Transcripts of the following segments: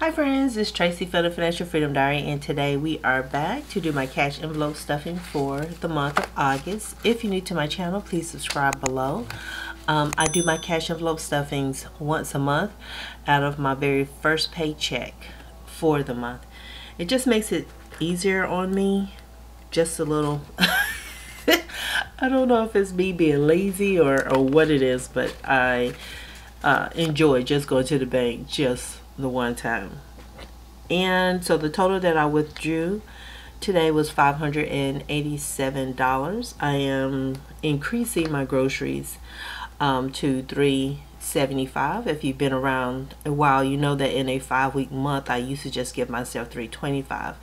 Hi friends, it's Tracy for the Financial Freedom Diary, and today we are back to do my cash envelope stuffing for the month of August. If you're new to my channel, please subscribe below. I do my cash envelope stuffings once a month out of my very first paycheck for the month. It just makes it easier on me, just a little. I don't know if it's me being lazy or what it is, but I enjoy just going to the bank just the one time. And so the total that I withdrew today was $587. I am increasing my groceries to $375. If you've been around a while, you know that in a 5-week month I used to just give myself $325,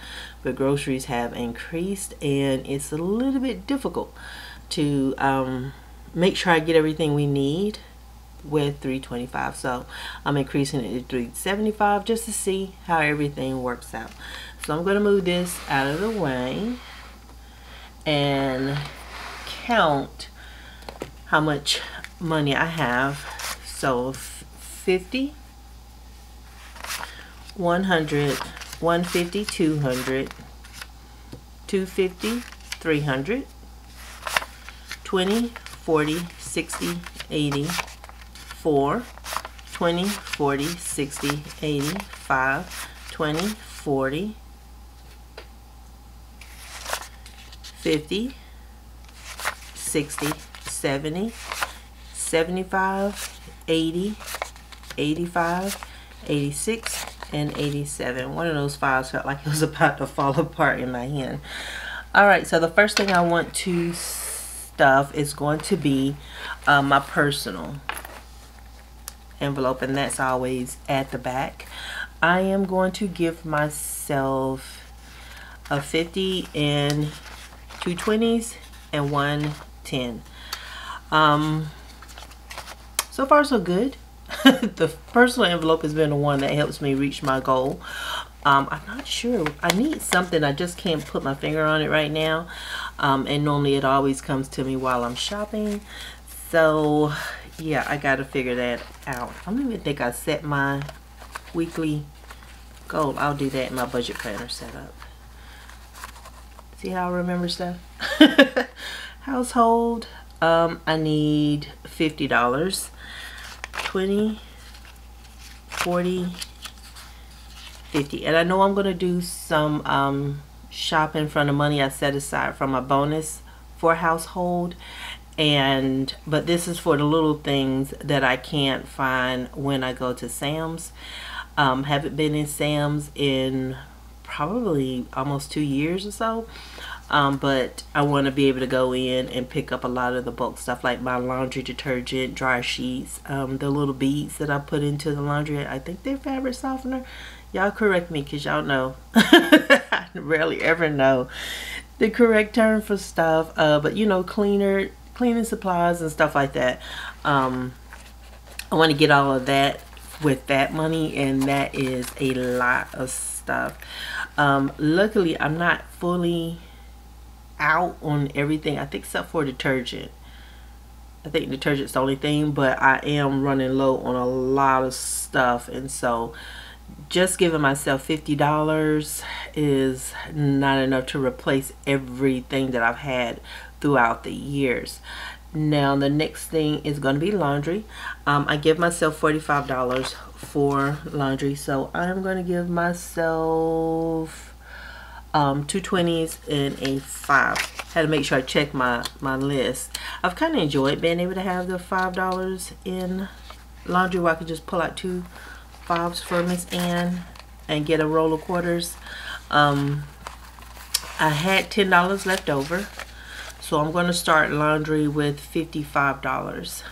but groceries have increased and it's a little bit difficult to make sure I get everything we need with $325, so I'm increasing it to $375 just to see how everything works out. So I'm going to move this out of the way and count how much money I have. So 50, 100, 150, 200, 250, 300, 20, 40, 60, 80, 4, 20, 40, 60, 80, 5, 20, 40, 50, 60, 70, 75, 80, 85, 86, and 87. One of those fives felt like it was about to fall apart in my hand. Alright, so the first thing I want to stuff is going to be my personal envelope, and that's always at the back. I am going to give myself a 50 and two 20s and 1 10. So far so good. The personal envelope has been the one that helps me reach my goal. I'm not sure, I need something, I just can't put my finger on it right now, and normally it always comes to me while I'm shopping, so yeah, I gotta figure that out. I don't even think I set my weekly goal. I'll do that in my budget planner setup. See how I remember stuff? Household, I need $50. 20, 40, 50. And I know I'm gonna do some shopping from the money I set aside from my bonus for household. But this is for the little things that I can't find when I go to Sam's. Haven't been in Sam's in probably almost 2 years or so, but I want to be able to go in and pick up a lot of the bulk stuff, like my laundry detergent, dry sheets, the little beads that I put into the laundry. I think they're fabric softener. Y'all correct me, because y'all know I rarely ever know the correct term for stuff, but you know, cleaning supplies and stuff like that. I want to get all of that with that money, and that is a lot of stuff. Luckily I'm not fully out on everything, I think, except for detergent. I think detergent's the only thing, but I am running low on a lot of stuff, and so just giving myself $50 is not enough to replace everything that I've had throughout the years. Now the next thing is going to be laundry. I give myself $45 for laundry, so I'm going to give myself two 20s and a 5. Had to make sure I check my list. I've kind of enjoyed being able to have the $5 in laundry, where I could just pull out two 5s for Miss Ann and get a roll of quarters. I had $10 left over, so I'm going to start laundry with $55.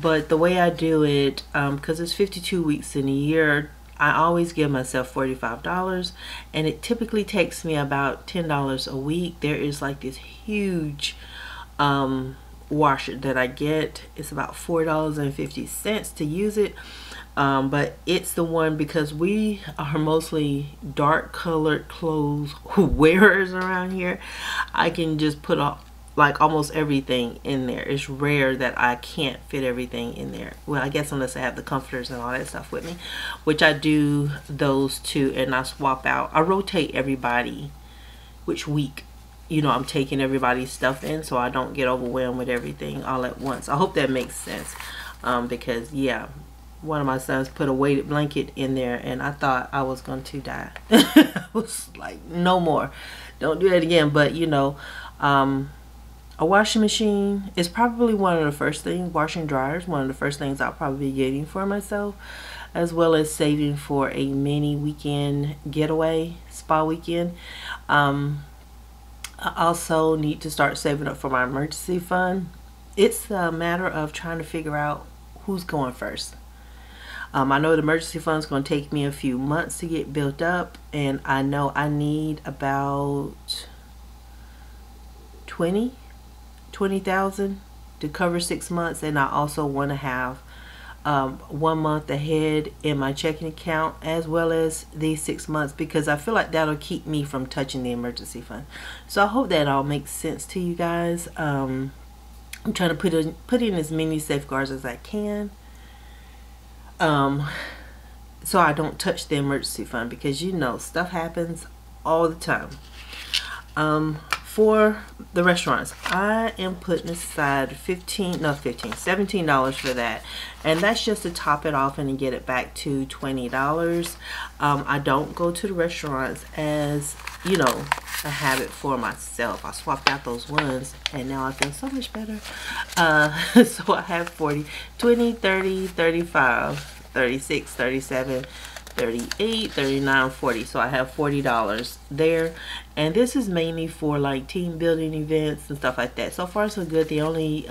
But the way I do it, because it's 52 weeks in a year, I always give myself $45, and it typically takes me about $10 a week. There is like this huge washer that I get. It's about $4.50 to use it. But it's the one, because we are mostly dark colored clothes wearers around here. I can just put like almost everything in there. It's rare that I can't fit everything in there. Well, I guess unless I have the comforters and all that stuff with me, which I do those two, and I swap out. I rotate everybody which week. You know, I'm taking everybody's stuff in so I don't get overwhelmed with everything all at once. I hope that makes sense. Because, yeah, one of my sons put a weighted blanket in there and I thought I was going to die. I was like, no more. Don't do that again. But, you know, a washing machine is probably one of the first things. Washing dryers, one of the first things I'll probably be getting for myself, as well as saving for a mini weekend getaway, spa weekend. I also need to start saving up for my emergency fund. It's a matter of trying to figure out who's going first. I know the emergency fund is going to take me a few months to get built up, and I know I need about 20,000 to cover 6 months, and I also want to have 1 month ahead in my checking account as well as these 6 months, because I feel like that'll keep me from touching the emergency fund. So I hope that all makes sense to you guys. I'm trying to put in as many safeguards as I can, so I don't touch the emergency fund, because you know stuff happens all the time. For the restaurants, I am putting aside $17 for that, and that's just to top it off and get it back to $20. I don't go to the restaurants as, you know, a habit for myself. I swapped out those ones and now I feel so much better. So I have 40, 20, 30, 35, 36, 37, 38, 39, 40. So I have $40 there, and this is mainly for like team building events and stuff like that. So far so good. The only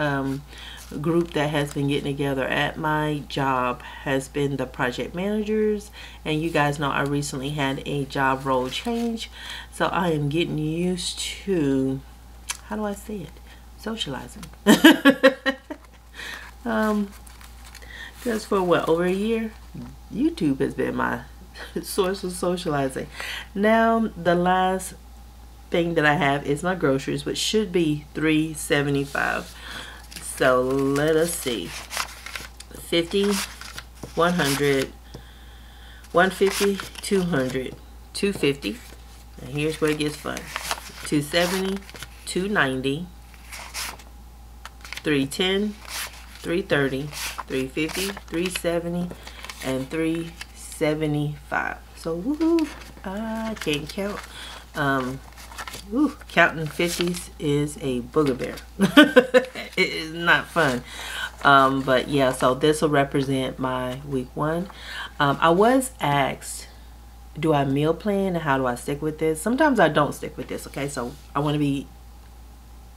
group that has been getting together at my job has been the project managers, and you guys know I recently had a job role change, so I am getting used to, how do I say it, socializing. Because for what, over a year, YouTube has been my source of socializing. Now the last thing that I have is my groceries, which should be $3.75. So let us see, 50, 100, 150, 200, 250, and here's where it gets fun, 270, 290, 310, 330, 350, 370, and 375. So woohoo, I can't count. Ooh, counting 50s is a booger bear. It is not fun. But yeah, so this will represent my week one. I was asked, do I meal plan and how do I stick with this? Sometimes I don't stick with this, okay? So I want to be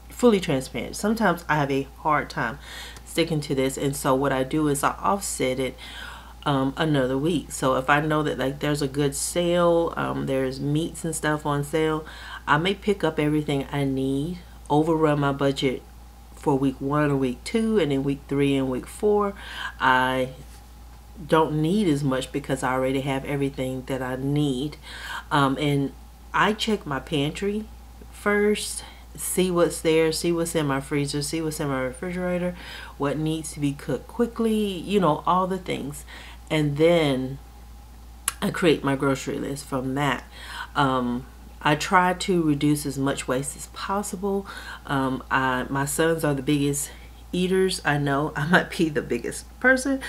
fully transparent. Sometimes I have a hard time sticking to this, and so what I do is I offset it another week. So if I know that like there's a good sale, there's meats and stuff on sale, I may pick up everything I need, overrun my budget for week one or week two, and then week three and week four I don't need as much because I already have everything that I need. And I check my pantry first, see what's there, see what's in my freezer, see what's in my refrigerator, what needs to be cooked quickly, you know, all the things, and then I create my grocery list from that. I try to reduce as much waste as possible. My sons are the biggest eaters. I know I might be the biggest person,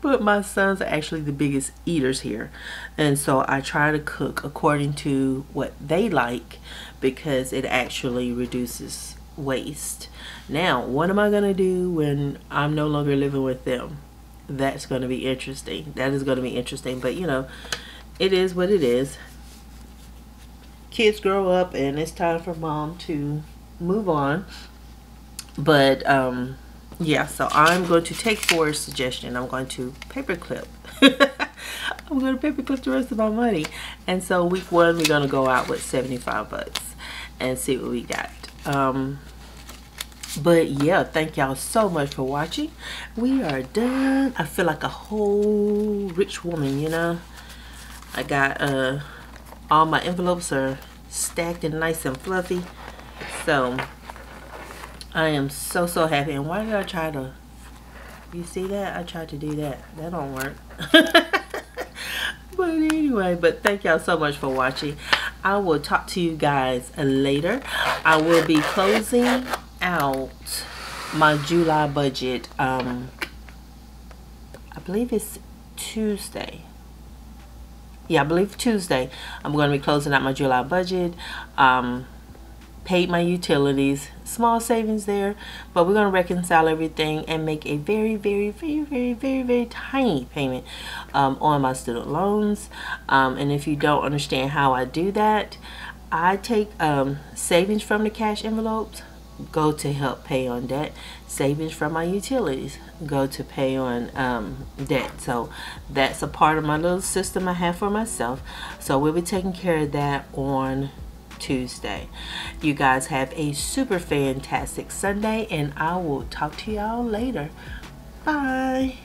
but my sons are actually the biggest eaters here. And so I try to cook according to what they like, because it actually reduces waste. Now, what am I going to do when I'm no longer living with them? That's going to be interesting. That is going to be interesting, but you know, it is what it is. Kids grow up and it's time for mom to move on. But yeah, so I'm going to take Forrest's suggestion. I'm going to paperclip. I'm going to paperclip the rest of my money. And so week one, we're going to go out with $75 and see what we got. But yeah, thank y'all so much for watching. We are done. I feel like a whole rich woman, you know. I got all my envelopes are stacked and nice and fluffy. So I am so happy. And why did I try to, you see that? I tried to do that. That don't work. But anyway, but thank y'all so much for watching. I will talk to you guys later. I will be closing out my July budget. I believe it's Tuesday. Yeah, I believe Tuesday I'm going to be closing out my July budget. Paid my utilities, small savings there, but we're going to reconcile everything and make a very, very tiny payment on my student loans. And if you don't understand how I do that, I take savings from the cash envelopes, go to help pay on debt. Savings from my utilities go to pay on debt. So that's a part of my little system I have for myself. So we'll be taking care of that on Tuesday. You guys have a super fantastic Sunday, and I will talk to y'all later. Bye.